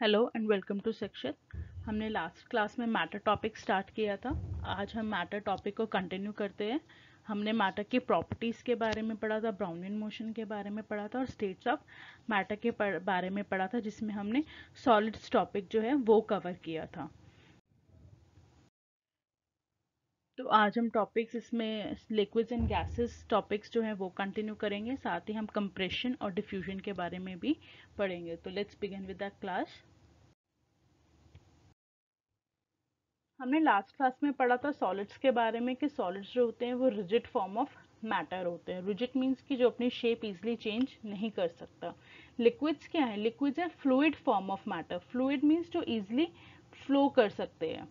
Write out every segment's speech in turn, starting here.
Hello and welcome to Shikshit. हमने last class में matter topic start किया था। आज हम मैटर टॉपिक को कंटिन्यू करते हैं। हमने मैटर की प्रॉपर्टीज़ के बारे में पढ़ा था, ब्राउनियन मोशन के बारे में पढ़ा था और स्टेट्स ऑफ मैटर के बारे में पढ़ा था, जिसमें हमने सॉलिड्स टॉपिक जो है वो कवर किया था। तो आज हम टॉपिक्स इसमें लिक्विड्स एंड गैसेस टॉपिक्स जो हैं वो कंटिन्यू करेंगे, साथ ही हम कंप्रेशन और डिफ्यूजन के बारे में भी पढ़ेंगे। तो let's begin with the class. हमने लास्ट क्लास में पढ़ा था सॉलिड्स के बारे में कि सॉलिड्स जो होते हैं वो रिजिड फॉर्म ऑफ मैटर होते हैं। रिजिड मीन्स कि जो अपनी शेप इजिली चेंज नहीं कर सकता। लिक्विड्स क्या है? Liquids are fluid form of matter. Fluid means जो इजिली फ्लो कर सकते हैं,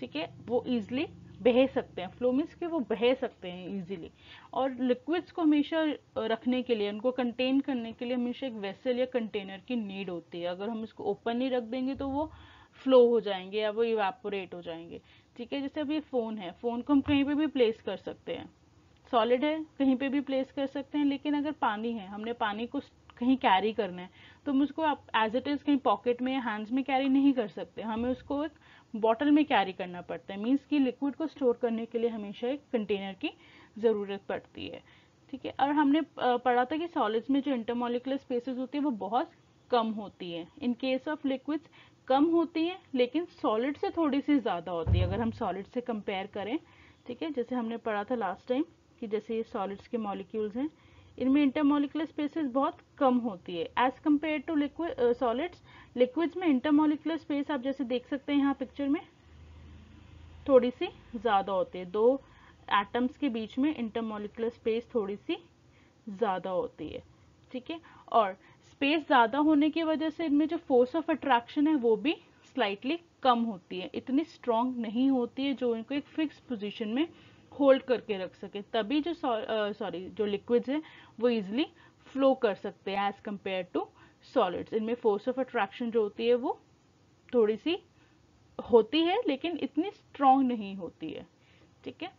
ठीक है, वो इजिली बह सकते हैं। फ्लो मीन्स कि वो बह सकते हैं इजीली। और लिक्विड्स को हमेशा रखने के लिए, उनको कंटेन करने के लिए हमेशा एक वेसल या कंटेनर की नीड होती है। अगर हम इसको ओपन ही रख देंगे तो वो फ्लो हो जाएंगे या वो इवेपोरेट हो जाएंगे, ठीक है। जैसे अभी फ़ोन है, फ़ोन को हम कहीं पे भी प्लेस कर सकते हैं। सॉलिड है, कहीं पे भी प्लेस कर सकते हैं। लेकिन अगर पानी है, हमने पानी को कहीं कैरी करना है तो हम उसको आप एज इट इज़ कहीं पॉकेट में या हैंड्स में कैरी नहीं कर सकते। हमें उसको एक बॉटल में कैरी करना पड़ता है। मीन्स कि लिक्विड को स्टोर करने के लिए हमेशा एक कंटेनर की ज़रूरत पड़ती है, ठीक है। और हमने पढ़ा था कि सॉलिड्स में जो इंटरमोलिकुलर स्पेसेस होती है वो बहुत कम होती है। इन केस ऑफ लिक्विड्स कम होती है, लेकिन सॉलिड से थोड़ी सी ज़्यादा होती है अगर हम सॉलिड से कंपेयर करें, ठीक है। जैसे हमने पढ़ा था लास्ट टाइम कि जैसे ये सॉलिड्स के मॉलिक्यूल्स हैं, इनमें इंटरमोलिकुलर स्पेसेस बहुत कम होती है as compare to liquid solids. Liquids में इंटरमोलिकुलर स्पेस आप जैसे देख सकते हैं यहाँ पिक्चर में थोड़ी सी ज़्यादा होती है। दो एटम्स के बीच में इंटरमोलिकुलर स्पेस थोड़ी सी ज़्यादा होती है, ठीक है। और स्पेस ज़्यादा होने की वजह से इनमें जो फोर्स ऑफ अट्रैक्शन है वो भी स्लाइटली कम होती है, इतनी स्ट्रॉन्ग नहीं होती है जो इनको एक फिक्स पोजिशन में होल्ड करके रख सके। तभी जो जो लिक्विड्स हैं वो इजिली फ्लो कर सकते हैं एज कंपेयर टू सॉलिड्स। इनमें फोर्स ऑफ अट्रैक्शन जो होती है वो थोड़ी सी होती है, लेकिन इतनी स्ट्रॉन्ग नहीं होती है, ठीक है।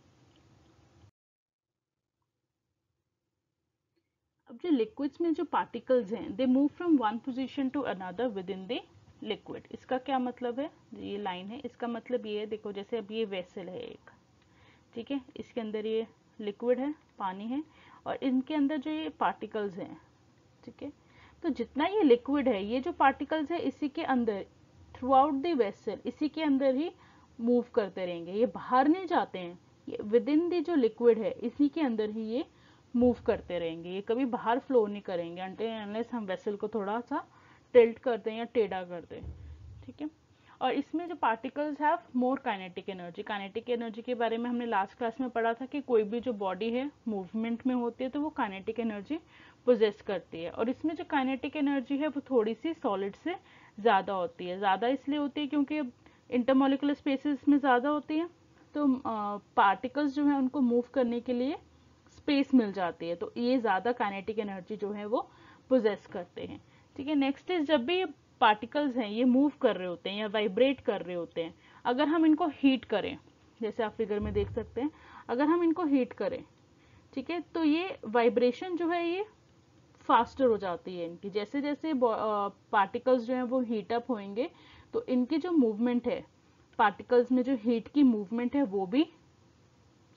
अब जो लिक्विड्स में जो पार्टिकल्स हैं they move from one position to another within the liquid. इसका क्या मतलब है? ये लाइन है, इसका मतलब ये है, देखो जैसे अब ये वेसल है एक, ठीक है, इसके अंदर ये लिक्विड है, पानी है, और इनके अंदर जो ये पार्टिकल्स हैं, ठीक है। तो जितना ये लिक्विड है, ये जो पार्टिकल्स है इसी के अंदर थ्रू आउट द वेसल इसी के अंदर ही मूव करते रहेंगे। ये बाहर नहीं जाते हैं, ये विद इन द जो लिक्विड है इसी के अंदर ही ये मूव करते रहेंगे। ये कभी बाहर फ्लो नहीं करेंगे अनटिल अनलेस हम वेसल को थोड़ा सा टिल्ट कर दें या टेढ़ा कर दें, ठीक है। और इसमें जो particles have more kinetic energy. Kinetic energy के बारे में हमने लास्ट क्लास में पढ़ा था कि कोई भी जो बॉडी है मूवमेंट में होती है तो वो काइनेटिक एनर्जी पोजेस करती है। और इसमें जो काइनेटिक एनर्जी है वो थोड़ी सी सॉलिड से ज़्यादा होती है। ज़्यादा इसलिए होती है क्योंकि इंटरमोलिकुलर स्पेसेस में ज़्यादा होती है, तो पार्टिकल्स जो है उनको मूव करने के लिए स्पेस मिल जाती है, तो ये ज़्यादा काइनेटिक एनर्जी जो है वो पोजेस करते हैं, ठीक है। नेक्स्ट इज जब भी पार्टिकल्स हैं ये मूव कर रहे होते हैं या वाइब्रेट कर रहे होते हैं, अगर हम इनको हीट करें, जैसे आप फिगर में देख सकते हैं, अगर हम इनको हीट करें, ठीक है, तो ये वाइब्रेशन जो है ये फास्टर हो जाती है इनकी। जैसे जैसे पार्टिकल्स जो हैं वो हीट अप होएंगे तो इनकी जो मूवमेंट है, पार्टिकल्स में जो हीट की मूवमेंट है वो भी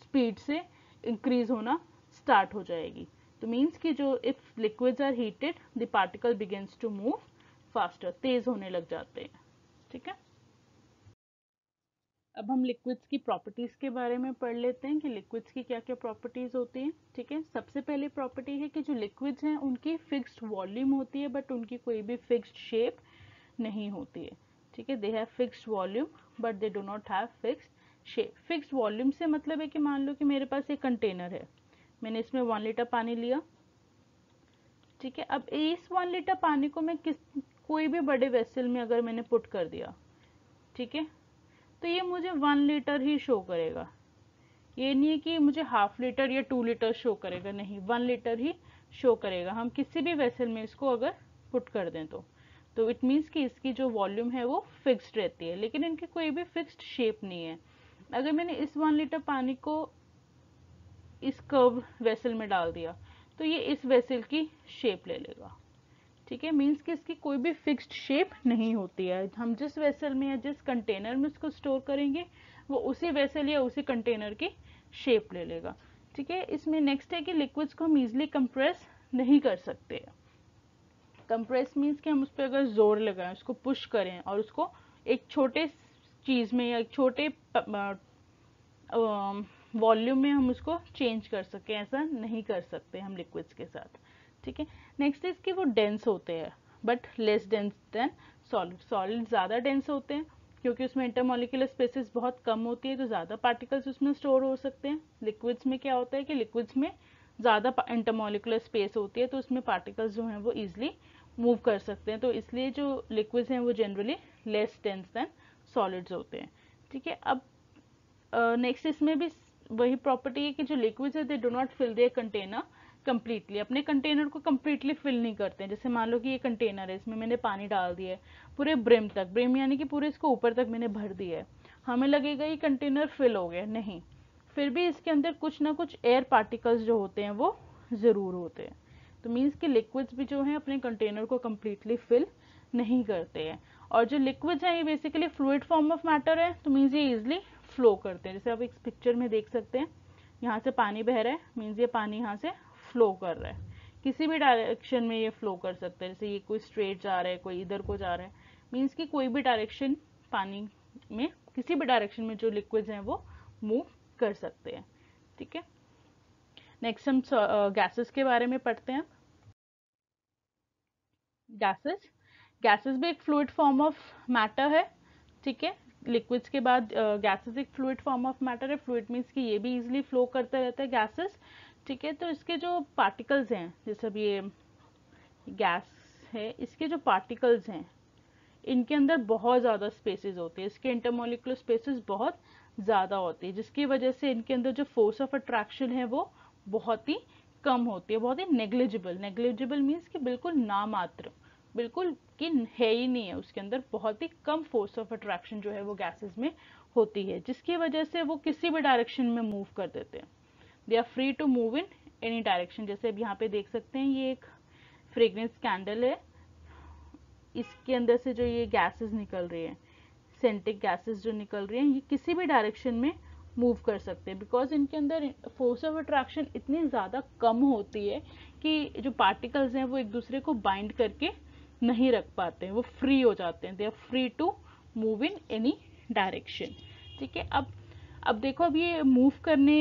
स्पीड से इंक्रीज होना स्टार्ट हो जाएगी। तो मीन्स कि जो if liquids are heated the particle begins to move faster, तेज होने लग जाते हैं, ठीक है। अब हम लिक्विड्स की प्रॉपर्टीज के बारे में पढ़ लेते हैं कि लिक्विड्स की क्या क्या प्रॉपर्टीज होती हैं, ठीक है। सबसे पहली प्रॉपर्टी है कि जो लिक्विड्स हैं उनकी फिक्स्ड वॉल्यूम होती है, बट उनकी कोई भी फिक्स्ड शेप नहीं होती है, ठीक है। They have fixed volume but they do not have fixed shape. Fixed volume से मतलब है कि मान लो कि मेरे पास एक कंटेनर है, मैंने इसमें 1 लीटर पानी लिया, ठीक है। अब इस 1 लीटर पानी को मैं कोई भी बड़े वेसल में अगर मैंने पुट कर दिया, ठीक है, तो ये मुझे 1 लीटर ही शो करेगा। ये नहीं है कि मुझे हाफ लीटर या 2 लीटर शो करेगा, नहीं, 1 लीटर ही शो करेगा। हम किसी भी वेसल में इसको अगर पुट कर दें तो इट मीन्स कि इसकी जो वॉल्यूम है वो फिक्स्ड रहती है, लेकिन इनकी कोई भी फिक्स्ड शेप नहीं है। अगर मैंने इस 1 लीटर पानी को इस कर्व वेसल में डाल दिया तो ये इस वेसल की शेप ले लेगा, ठीक है, मीन्स कि इसकी कोई भी फिक्स्ड शेप नहीं होती है। हम जिस वेसल में या जिस कंटेनर में उसको स्टोर करेंगे वो उसी वेसल या उसी कंटेनर की शेप ले लेगा। ठीक है, इसमें नेक्स्ट है कि लिक्विड्स को हम ईजिली कंप्रेस नहीं कर सकते। कंप्रेस मीन्स कि हम उस पर अगर जोर लगाएं, उसको पुश करें और उसको एक छोटे चीज़ में या एक छोटे वॉल्यूम में हम उसको चेंज कर सकें, ऐसा नहीं कर सकते हम लिक्विड्स के साथ। ठीक है, नेक्स्ट इज कि वो डेंस होते हैं but less dense than solid. Solid ज़्यादा डेंस होते हैं क्योंकि उसमें इंटरमॉलिक्यूलर स्पेसेस बहुत कम होती है तो ज़्यादा पार्टिकल्स उसमें स्टोर हो सकते हैं। लिक्विड्स में क्या होता है कि लिक्विड्स में ज़्यादा इंटरमॉलिक्यूलर स्पेस होती है तो उसमें पार्टिकल्स जो हैं वो ईजिली मूव कर सकते हैं, तो इसलिए जो लिक्विड्स हैं वो generally less dense than solids होते हैं। ठीक है, अब नेक्स्ट इसमें भी वही प्रॉपर्टी है कि जो लिक्विड्स है they do not fill their container completely. अपने कंटेनर को कम्प्लीटली फिल नहीं करते हैं। जैसे मान लो कि ये कंटेनर है, इसमें मैंने पानी डाल दिया है पूरे ब्रिम तक, ब्रिम यानी कि पूरे इसको ऊपर तक मैंने भर दिया है, हमें लगेगा ये कंटेनर फिल हो गया, नहीं, फिर भी इसके अंदर कुछ ना कुछ एयर पार्टिकल्स जो होते हैं वो ज़रूर होते हैं। तो मीन्स कि लिक्विड्स भी जो हैं अपने कंटेनर को कम्प्लीटली फिल नहीं करते हैं। और जो लिक्विड्स हैं ये basically fluid form of matter है तो मीन्स ये ईजिली फ्लो करते हैं। जैसे आप इस पिक्चर में देख सकते हैं यहाँ से पानी बह रहा है, मीन्स ये पानी यहाँ से फ्लो कर रहा है, किसी भी डायरेक्शन में ये फ्लो कर सकते हैं। जैसे ये कोई स्ट्रेट जा रहा है, कोई इधर को जा रहा है, मीन्स कि कोई भी डायरेक्शन पानी में, किसी भी डायरेक्शन में जो लिक्विड्स हैं वो मूव कर सकते हैं। ठीक है, नेक्स्ट हम गैसेस के बारे में पढ़ते हैं। गैसेस, गैसेस भी एक फ्लूइड फॉर्म ऑफ मैटर है। ठीक है, लिक्विड्स के बाद गैसेस एक फ्लूइड फॉर्म ऑफ मैटर है। फ्लूइड मीन्स कि ये भी इजीली फ्लो करता रहता है गैसेस। ठीक है, तो इसके जो पार्टिकल्स हैं, जैसे अब ये गैस है, इसके जो पार्टिकल्स हैं इनके अंदर बहुत ज़्यादा स्पेसेस होते हैं, इसके इंटरमॉलिक्यूलर स्पेसेस बहुत ज़्यादा होती है, जिसकी वजह से इनके अंदर जो फोर्स ऑफ अट्रैक्शन है वो बहुत ही कम होती है, बहुत ही नेग्लिजिबल। नेग्लिजिबल मीन्स कि बिल्कुल नामात्र, बिल्कुल कि है ही नहीं है, उसके अंदर बहुत ही कम फोर्स ऑफ अट्रैक्शन जो है वो गैसेस में होती है, जिसकी वजह से वो किसी भी डायरेक्शन में मूव कर देते हैं। They are free to move in any direction. जैसे अब यहाँ पे देख सकते हैं ये एक फ्रेग्रेंस कैंडल है, इसके अंदर से जो ये गैसेस निकल रही हैं, सेंटिक गैसेस जो निकल रही हैं, ये किसी भी डायरेक्शन में मूव कर सकते हैं बिकॉज इनके अंदर फोर्स ऑफ अट्रैक्शन इतनी ज़्यादा कम होती है कि जो पार्टिकल्स हैं वो एक दूसरे को बाइंड करके नहीं रख पाते हैं, वो फ्री हो जाते हैं। They are free to move in any direction. ठीक है, अब देखो, अब ये मूव करने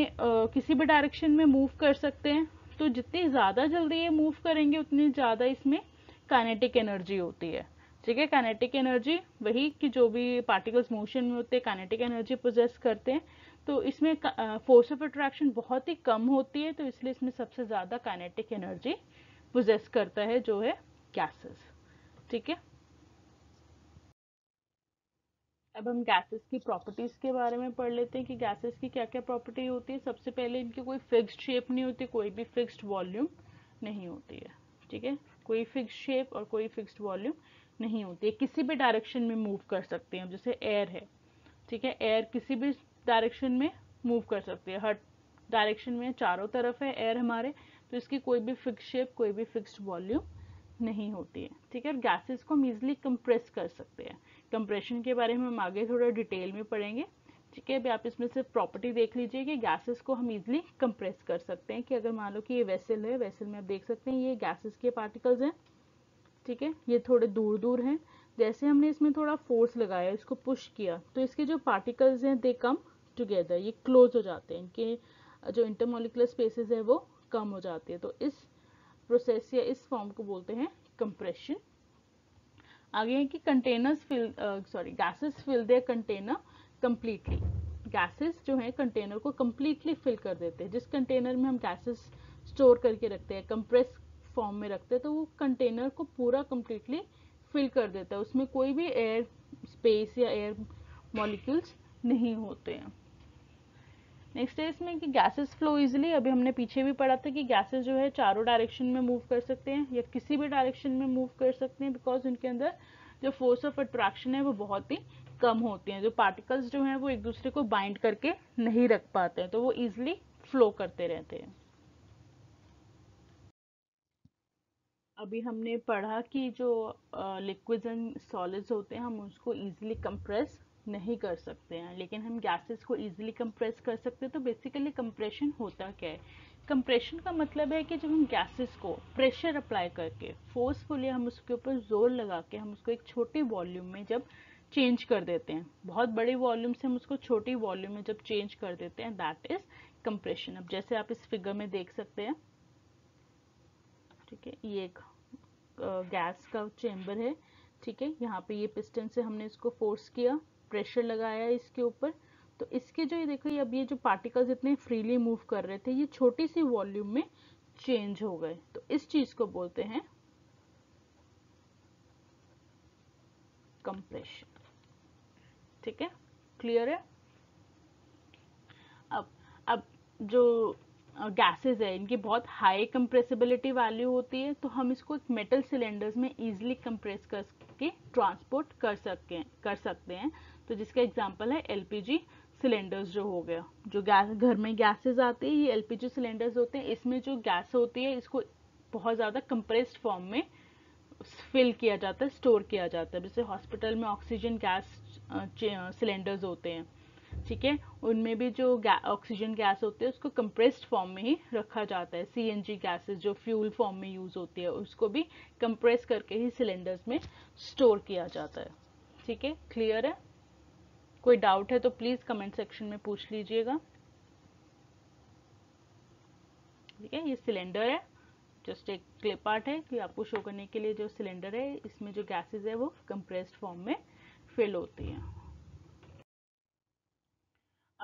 किसी भी डायरेक्शन में मूव कर सकते हैं, तो जितनी ज़्यादा जल्दी ये मूव करेंगे उतनी ज़्यादा इसमें काइनेटिक एनर्जी होती है। ठीक है, काइनेटिक एनर्जी वही कि जो भी पार्टिकल्स मोशन में होते हैं काइनेटिक एनर्जी पोजेस करते हैं, तो इसमें फोर्स ऑफ अट्रैक्शन बहुत ही कम होती है, तो इसलिए इसमें सबसे ज़्यादा काइनेटिक एनर्जी पोजेस करता है जो है गैसेस। ठीक है, अब हम गैसेस की प्रॉपर्टीज़ के बारे में पढ़ लेते हैं कि गैसेस की क्या क्या प्रॉपर्टी होती है। सबसे पहले इनकी कोई फिक्स्ड शेप नहीं होती, कोई भी फिक्स्ड वॉल्यूम नहीं होती है। ठीक है, कोई फिक्स्ड शेप और कोई फिक्स्ड वॉल्यूम नहीं होती है, किसी भी डायरेक्शन में मूव कर सकते हैं। जैसे एयर है, ठीक है, एयर किसी भी डायरेक्शन में मूव कर सकती है, हर डायरेक्शन में चारों तरफ है एयर हमारे, तो इसकी कोई भी फिक्स्ड शेप, कोई भी फिक्स्ड वॉल्यूम नहीं होती है। ठीक है, गैसेस को हम ईजिली कंप्रेस कर सकते हैं। कंप्रेशन के बारे में हम आगे थोड़ा डिटेल में पढ़ेंगे। ठीक है, अभी आप इसमें से प्रॉपर्टी देख लीजिए कि गैसेस को हम ईजिली कंप्रेस कर सकते हैं। कि अगर मान लो कि ये वेसल है, वेसल में आप देख सकते हैं ये गैसेस के पार्टिकल्स हैं। ठीक है, ये थोड़े दूर दूर हैं, जैसे हमने इसमें थोड़ा फोर्स लगाया, इसको पुश किया, तो इसके जो पार्टिकल्स हैं दे कम टुगेदर, ये क्लोज हो जाते हैं, इनके जो इंटरमॉलिक्यूलर स्पेसेस है वो कम हो जाते हैं। तो इस प्रोसेस या इस फॉर्म को बोलते हैं कंप्रेशन। आगे है कि containers fill gases fill their container completely. Gases जो है कंटेनर को कम्प्लीटली फिल कर देते हैं। जिस कंटेनर में हम गैसेस स्टोर करके रखते हैं, कंप्रेस फॉर्म में रखते हैं, तो वो कंटेनर को पूरा कम्प्लीटली फिल कर देता है, उसमें कोई भी एयर स्पेस या एयर मॉलिक्यूल्स नहीं होते हैं। नेक्स्ट है इसमें कि गैसेस फ्लो इजिली। अभी हमने पीछे भी पढ़ा था कि गैसेस जो है चारों डायरेक्शन में मूव कर सकते हैं या किसी भी डायरेक्शन में मूव कर सकते हैं बिकॉज उनके अंदर जो फोर्स ऑफ अट्रैक्शन है वो बहुत ही कम होती हैं, जो पार्टिकल्स जो हैं वो एक दूसरे को बाइंड करके नहीं रख पाते हैं, तो वो ईजिली फ्लो करते रहते हैं। अभी हमने पढ़ा कि जो लिक्विड्स एंड सॉलिड्स होते हैं हम उसको ईजिली कंप्रेस नहीं कर सकते हैं, लेकिन हम गैसेस को ईजिली कंप्रेस कर सकते हैं। तो बेसिकली कंप्रेशन होता क्या है? कंप्रेशन का मतलब है कि जब हम गैसेस को प्रेशर अप्लाई करके फोर्सफुली हम उसके ऊपर जोर लगा के हम उसको एक छोटी वॉल्यूम में जब चेंज कर देते हैं, बहुत बड़े वॉल्यूम से हम उसको छोटी वॉल्यूम में जब चेंज कर देते हैं, दैट इज कंप्रेशन। अब जैसे आप इस फिगर में देख सकते हैं, ठीक है, ये एक गैस का चेंबर है, ठीक है, यहाँ पे ये पिस्टन से हमने इसको फोर्स किया, प्रेशर लगाया इसके ऊपर, तो इसके जो ये देखो ये अब ये जो पार्टिकल्स इतने फ्रीली मूव कर रहे थे ये छोटी सी वॉल्यूम में चेंज हो गए। तो इस चीज को बोलते हैं कंप्रेशन। ठीक है, क्लियर है? अब जो गैसेस है इनकी बहुत हाई कंप्रेसिबिलिटी वैल्यू होती है, तो हम इसको एक मेटल सिलेंडर्स में इजीली कंप्रेस करके ट्रांसपोर्ट कर सकते हैं। तो जिसका एग्जांपल है एलपीजी सिलेंडर्स जो हो गया, जो गैस घर में गैसेस आती है ये एलपीजी सिलेंडर्स होते हैं। इसमें जो गैस होती है इसको बहुत ज़्यादा कंप्रेस्ड फॉर्म में फिल किया जाता है, स्टोर किया जाता है। जैसे हॉस्पिटल में ऑक्सीजन गैस सिलेंडर्स होते हैं, ठीक है, उनमें भी जो ऑक्सीजन गैस होती है उसको कंप्रेस्ड फॉर्म में ही रखा जाता है। सीएनजी गैसेस जो फ्यूल फॉर्म में यूज होती है उसको भी कंप्रेस करके ही सिलेंडर्स में स्टोर किया जाता है। ठीक है, क्लियर है? कोई डाउट है तो प्लीज कमेंट सेक्शन में पूछ लीजिएगा। ठीक है, ये सिलेंडर है, जस्ट एक क्लिप आर्ट है कि आपको शो करने के लिए जो सिलेंडर है इसमें जो गैसेज है वो कंप्रेस्ड फॉर्म में फिल होती है।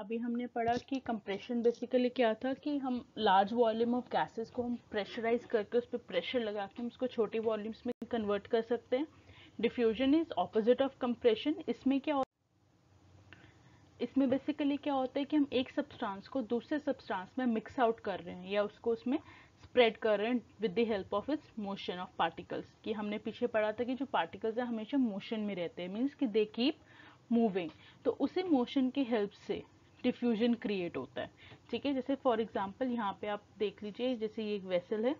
अभी हमने पढ़ा कि कंप्रेशन बेसिकली क्या था कि हम लार्ज वॉल्यूम ऑफ गैसेस को हम प्रेशराइज करके उस पर प्रेशर लगा के हम उसको छोटी वॉल्यूम्स में कन्वर्ट कर सकते हैं। Diffusion is opposite of compression. इसमें बेसिकली क्या होता है कि हम एक सब्सटेंस को दूसरे सब्सटेंस में मिक्स आउट कर रहे हैं या उसको उसमें स्प्रेड कर रहे हैं with the help of its motion of particles. कि हमने पीछे पढ़ा था कि जो पार्टिकल्स हैं हमेशा मोशन में रहते हैं, मीन्स कि दे कीप मूविंग। तो उसी मोशन की हेल्प से डिफ्यूजन क्रिएट होता है। ठीक है, जैसे फॉर एग्जांपल यहाँ पे आप देख लीजिए, जैसे ये एक वेसल है,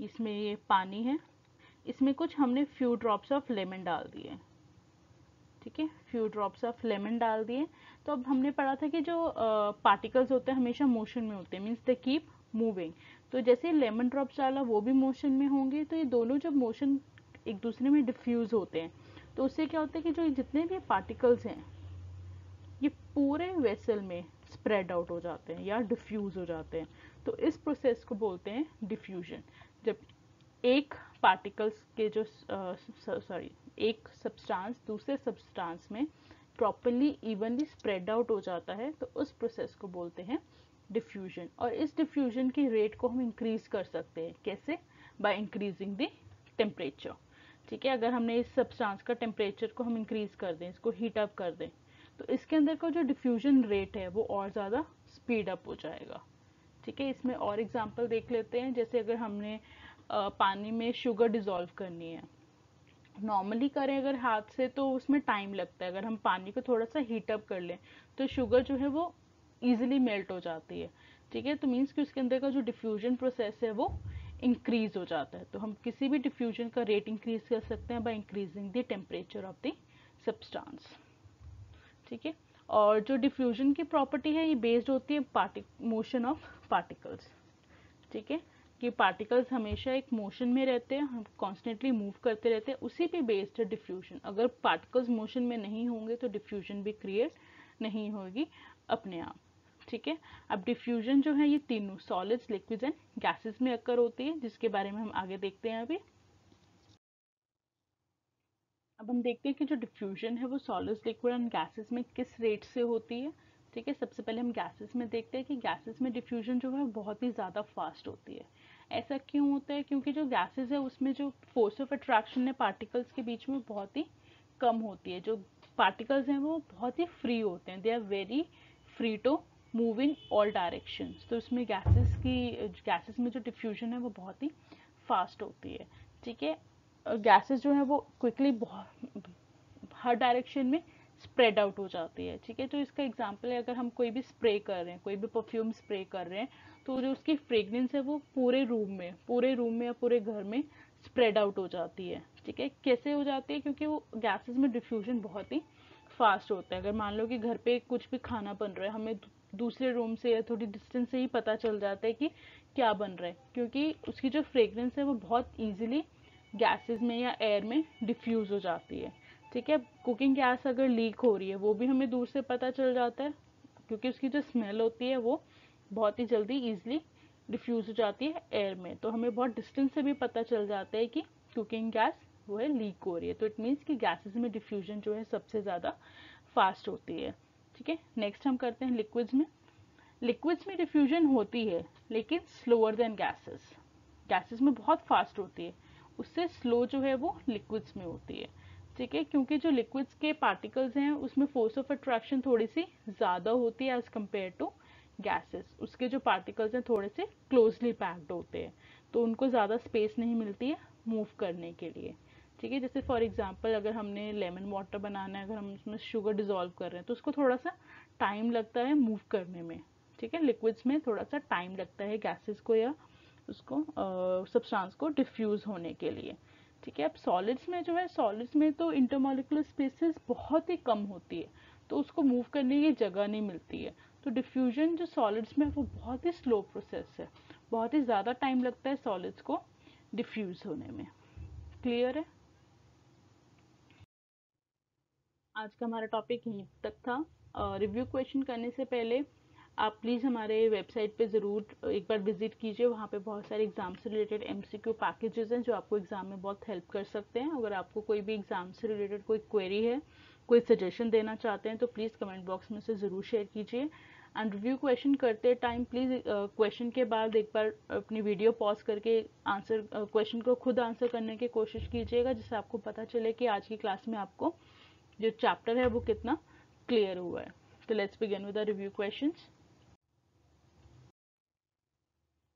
इसमें ये पानी है, इसमें कुछ हमने फ्यू ड्रॉप्स ऑफ लेमन डाल दिए। ठीक है, फ्यू ड्रॉप्स ऑफ लेमन डाल दिए। तो अब हमने पढ़ा था कि जो पार्टिकल्स होते हैं हमेशा मोशन में होते हैं, मीन्स दे कीप मूविंग। तो जैसे लेमन ड्रॉप्स डाला वो भी मोशन में होंगे, तो ये दोनों जब मोशन एक दूसरे में डिफ्यूज होते हैं तो उससे क्या होता है कि जो जितने भी पार्टिकल्स हैं ये पूरे वेसल में स्प्रेड आउट हो जाते हैं या डिफ्यूज हो जाते हैं। तो इस प्रोसेस को बोलते हैं डिफ्यूजन। जब एक पार्टिकल्स के जो एक सब्सटेंस दूसरे सब्सटेंस में प्रॉपरली इवनली स्प्रेड आउट हो जाता है तो उस प्रोसेस को बोलते हैं डिफ्यूजन। और इस डिफ्यूजन की रेट को हम इंक्रीज कर सकते हैं, कैसे? By increasing the temperature. ठीक है, अगर हमने इस सब्सटेंस का टेम्परेचर को हम इंक्रीज कर दें, इसको हीट अप कर दें, तो इसके अंदर का जो डिफ्यूजन रेट है वो और ज़्यादा स्पीड अप हो जाएगा। ठीक है, इसमें और एग्जांपल देख लेते हैं। जैसे अगर हमने पानी में शुगर डिज़ोल्व करनी है, नॉर्मली करें अगर हाथ से तो उसमें टाइम लगता है, अगर हम पानी को थोड़ा सा हीट अप कर लें तो शुगर जो है वो ईजिली मेल्ट हो जाती है। ठीक है, तो मीन्स कि उसके अंदर का जो डिफ्यूजन प्रोसेस है वो इंक्रीज हो जाता है। तो हम किसी भी डिफ्यूजन का रेट इंक्रीज कर सकते हैं by increasing the temperature of the substance. ठीक है, और जो डिफ्यूजन की प्रॉपर्टी है ये बेस्ड होती है मोशन ऑफ पार्टिकल्स। ठीक है, कि पार्टिकल्स हमेशा एक मोशन में रहते हैं, हम कॉन्स्टेंटली मूव करते रहते हैं, उसी पे बेस्ड है डिफ्यूजन। अगर पार्टिकल्स मोशन में नहीं होंगे तो डिफ्यूजन भी क्रिएट नहीं होगी अपने आप। ठीक है, अब डिफ्यूजन जो है ये तीनों सॉलिड्स, लिक्विड्स एंड गैसेस में अक्कर होती है, जिसके बारे में हम आगे देखते हैं। अभी अब हम देखते हैं कि जो डिफ्यूजन है वो सॉलिड्स, लिक्विड एंड गैसेस में किस रेट से होती है। ठीक है, सबसे पहले हम गैसेस में देखते हैं कि गैसेस में डिफ्यूजन जो है बहुत ही ज़्यादा फास्ट होती है। ऐसा क्यों होता है? क्योंकि जो गैसेस है उसमें जो फोर्स ऑफ अट्रैक्शन है पार्टिकल्स के बीच में बहुत ही कम होती है। जो पार्टिकल्स हैं वो बहुत ही फ्री होते हैं, they are very free to move in all direction. तो उसमें गैसेस में जो डिफ्यूजन है वो बहुत ही फास्ट होती है। ठीक है, गैसेस जो है वो क्विकली हर डायरेक्शन में स्प्रेड आउट हो जाती है। ठीक है, तो इसका एग्जाम्पल है, अगर हम कोई भी स्प्रे कर रहे हैं, कोई भी परफ्यूम स्प्रे कर रहे हैं, तो जो उसकी फ्रेगनेंस है वो पूरे रूम में या पूरे घर में स्प्रेड आउट हो जाती है। ठीक है, कैसे हो जाती है? क्योंकि वो गैसेस में डिफ्यूजन बहुत ही फास्ट होता है। अगर मान लो कि घर पे कुछ भी खाना बन रहा है, हमें दूसरे रूम से या थोड़ी डिस्टेंस से ही पता चल जाता है कि क्या बन रहा है, क्योंकि उसकी जो फ्रेगनेंस है वो बहुत ईजिली गैसेस में या एयर में डिफ्यूज़ हो जाती है। ठीक है, कुकिंग गैस अगर लीक हो रही है वो भी हमें दूर से पता चल जाता है, क्योंकि उसकी जो स्मेल होती है वो बहुत ही जल्दी ईजिली डिफ्यूज़ हो जाती है एयर में। तो हमें बहुत डिस्टेंस से भी पता चल जाता है कि कुकिंग गैस वो है लीक हो रही है। तो इट मीन्स कि गैसेस में डिफ्यूजन जो है सबसे ज़्यादा फास्ट होती है। ठीक है, नेक्स्ट हम करते हैं लिक्विड्स में। लिक्विड्स में डिफ्यूजन होती है लेकिन स्लोअर देन गैसेस। गैसेस में बहुत फास्ट होती है, उससे स्लो जो है वो लिक्विड्स में होती है। ठीक है, क्योंकि जो लिक्विड्स के पार्टिकल्स हैं उसमें फोर्स ऑफ अट्रैक्शन थोड़ी सी ज़्यादा होती है एज़ कम्पेयर टू गैसेस। उसके जो पार्टिकल्स हैं थोड़े से क्लोजली पैक्ड होते हैं, तो उनको ज़्यादा स्पेस नहीं मिलती है मूव करने के लिए। ठीक है, जैसे फॉर एग्जांपल अगर हमने लेमन वाटर बनाना है, अगर हम उसमें शुगर डिज़ोल्व कर रहे हैं तो उसको थोड़ा सा टाइम लगता है मूव करने में। ठीक है, लिक्विड्स में थोड़ा सा टाइम लगता है गैसेस को या उसको सब्सटेंस को डिफ्यूज़ होने के लिए। ठीक है, अब सॉलिड्स में जो है, सॉलिड्स में तो इंटरमॉलिकुलर स्पेसेस बहुत ही कम होती है, तो उसको मूव करने की जगह नहीं मिलती है। तो डिफ्यूजन जो सॉलिड्स में वो बहुत ही स्लो प्रोसेस है, बहुत ही ज़्यादा टाइम लगता है सॉलिड्स को डिफ्यूज़ होने में। क्लियर है? आज का हमारा टॉपिक यहीं तक था। रिव्यू क्वेश्चन करने से पहले आप प्लीज़ हमारे वेबसाइट पे ज़रूर एक बार विजिट कीजिए। वहाँ पे बहुत सारे एग्जाम से रिलेटेड MCQ पैकेजेस हैं जो आपको एग्ज़ाम में बहुत हेल्प कर सकते हैं। अगर आपको कोई भी एग्ज़ाम से रिलेटेड कोई क्वेरी है, कोई सजेशन देना चाहते हैं तो प्लीज़ कमेंट बॉक्स में से ज़रूर शेयर कीजिए। एंड रिव्यू क्वेश्चन करते टाइम प्लीज़ क्वेश्चन के बाद एक बार अपनी वीडियो पॉज करके आंसर क्वेश्चन को खुद आंसर करने की कोशिश कीजिएगा, जिससे आपको पता चले कि आज की क्लास में आपको जो चैप्टर है वो कितना क्लियर हुआ है। तो let's begin with the review questions.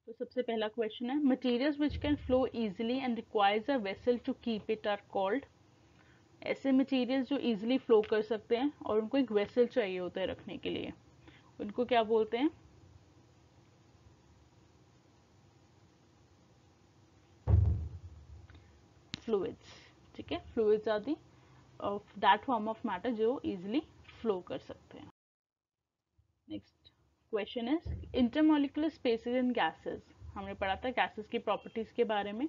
तो सबसे पहला क्वेश्चन है, materials which can flow easily and requires a vessel to keep it are called. ऐसे मटेरियल्स जो इजीली फ्लो कर सकते हैं और उनको एक वेसल चाहिए होता है रखने के लिए, उनको क्या बोलते हैं? फ्लूइड्स। ठीक है, fluids are the of that form of matter जो इजीली फ्लो कर सकते हैं। Next question is intermolecular spaces in gases. हमने पढ़ा था गैसेस की प्रॉपर्टीज के बारे में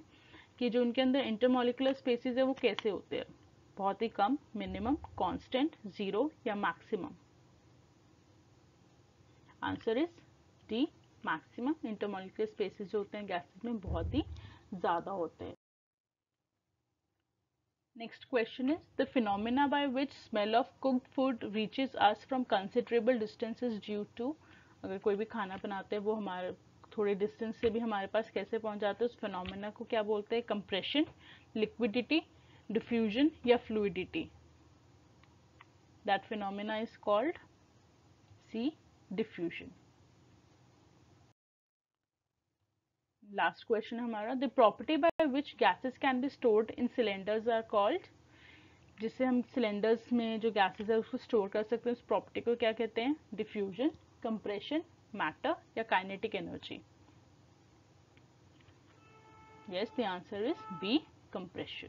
कि जो उनके अंदर इंटरमॉलिकुलर स्पेसेस है वो कैसे होते हैं, बहुत ही कम, मिनिमम, कांस्टेंट, जीरो या maximum. Answer is D maximum. Intermolecular spaces जो होते हैं गैसेस में बहुत ही ज्यादा होते हैं। Next question is the phenomena by which smell of cooked food reaches us from considerable distances due to। अगर कोई भी खाना बनाते हैं वो हमारे थोड़े डिस्टेंस से भी हमारे पास कैसे पहुंच जाता है, उस फिनोमेना को क्या बोलते हैं? कंप्रेशन, लिक्विडिटी, डिफ्यूजन या fluidity. That phenomena is called C diffusion. Last question हमारा, the property by which gases can be stored in cylinders are called. जिससे हम सिलेंडर्स में जो गैसेस है उसको स्टोर कर सकते हैं, उस प्रॉपर्टी को क्या कहते हैं? डिफ्यूजन, कंप्रेशन, मैटर या kinetic energy. Yes, the answer is B, compression.